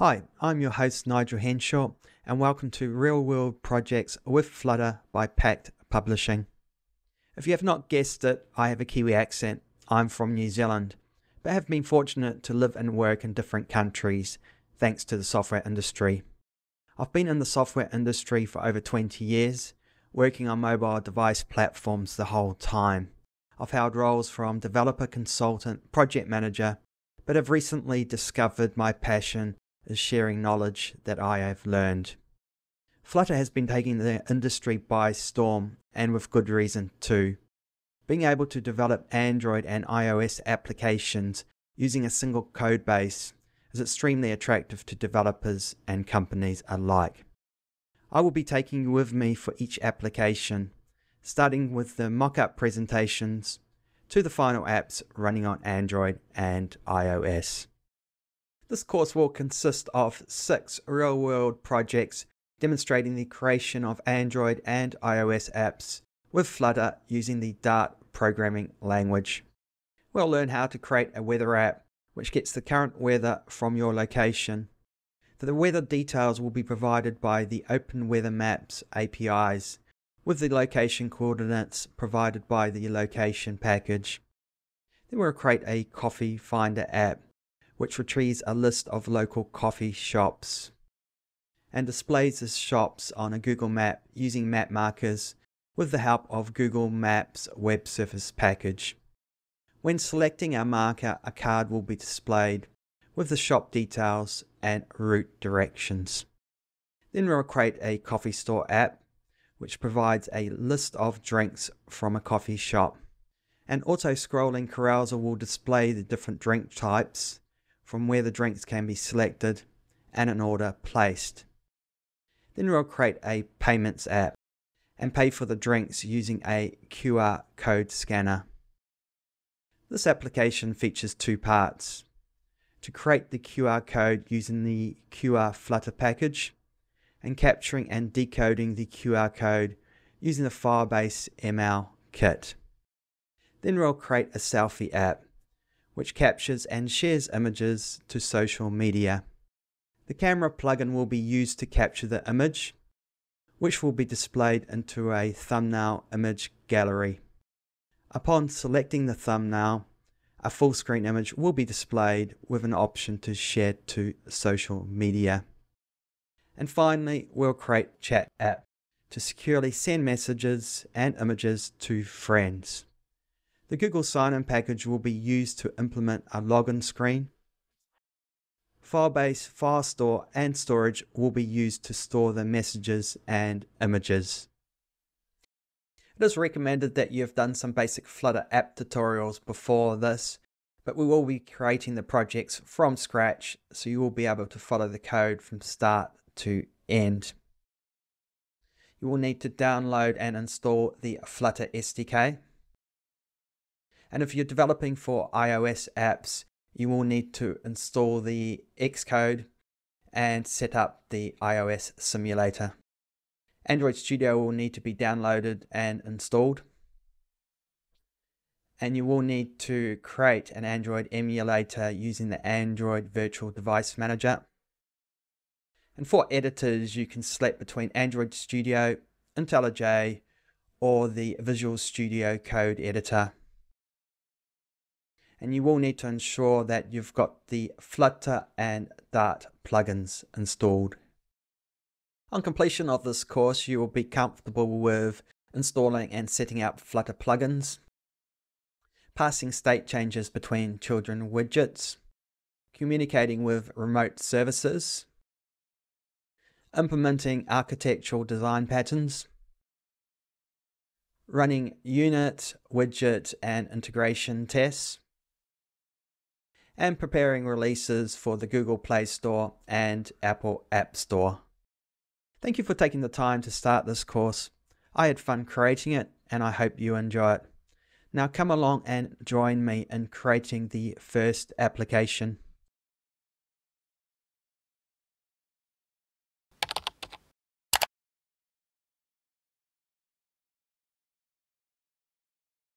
Hi, I'm your host Nigel Henshaw and welcome to Real World Projects with Flutter by Pact Publishing. If you have not guessed it, I have a Kiwi accent. I'm from New Zealand, but have been fortunate to live and work in different countries thanks to the software industry. I've been in the software industry for over 20 years, working on mobile device platforms the whole time. I've held roles from developer, consultant, project manager, but have recently discovered my passion is sharing knowledge that I have learned. Flutter has been taking the industry by storm, and with good reason too. Being able to develop Android and iOS applications using a single code base is extremely attractive to developers and companies alike. I will be taking you with me for each application, starting with the mock-up presentations to the final apps running on Android and iOS. This course will consist of 6 real-world projects demonstrating the creation of Android and iOS apps with Flutter using the Dart programming language. We'll learn how to create a weather app which gets the current weather from your location. The weather details will be provided by the OpenWeatherMaps APIs with the location coordinates provided by the location package. Then we'll create a coffee finder app which retrieves a list of local coffee shops and displays the shops on a Google map using map markers with the help of Google Maps Web Service Package. When selecting our marker, a card will be displayed with the shop details and route directions. Then we'll create a coffee store app which provides a list of drinks from a coffee shop. An auto-scrolling carousel will display the different drink types from where the drinks can be selected and an order placed. Then we'll create a payments app and pay for the drinks using a QR code scanner. This application features 2 parts. To create the QR code using the QR Flutter package and capturing and decoding the QR code using the Firebase ML Kit. Then we'll create a selfie app which captures and shares images to social media. The camera plugin will be used to capture the image, which will be displayed into a thumbnail image gallery. Upon selecting the thumbnail, a full screen image will be displayed with an option to share to social media. And finally, we'll create chat app to securely send messages and images to friends. The Google sign-in package will be used to implement a login screen. Firebase, Firestore and storage will be used to store the messages and images. It is recommended that you have done some basic Flutter app tutorials before this, but we will be creating the projects from scratch, so you will be able to follow the code from start to end. You will need to download and install the Flutter SDK. And if you're developing for iOS apps, you will need to install the Xcode and set up the iOS simulator. Android Studio will need to be downloaded and installed. And you will need to create an Android emulator using the Android Virtual Device Manager. And for editors, you can select between Android Studio, IntelliJ, or the Visual Studio Code editor. And you will need to ensure that you've got the Flutter and Dart plugins installed. On completion of this course, you will be comfortable with installing and setting up Flutter plugins, passing state changes between children widgets, communicating with remote services, implementing architectural design patterns, running unit, widget, and integration tests, and preparing releases for the Google Play Store and Apple App Store. Thank you for taking the time to start this course. I had fun creating it and I hope you enjoy it. Now come along and join me in creating the first application.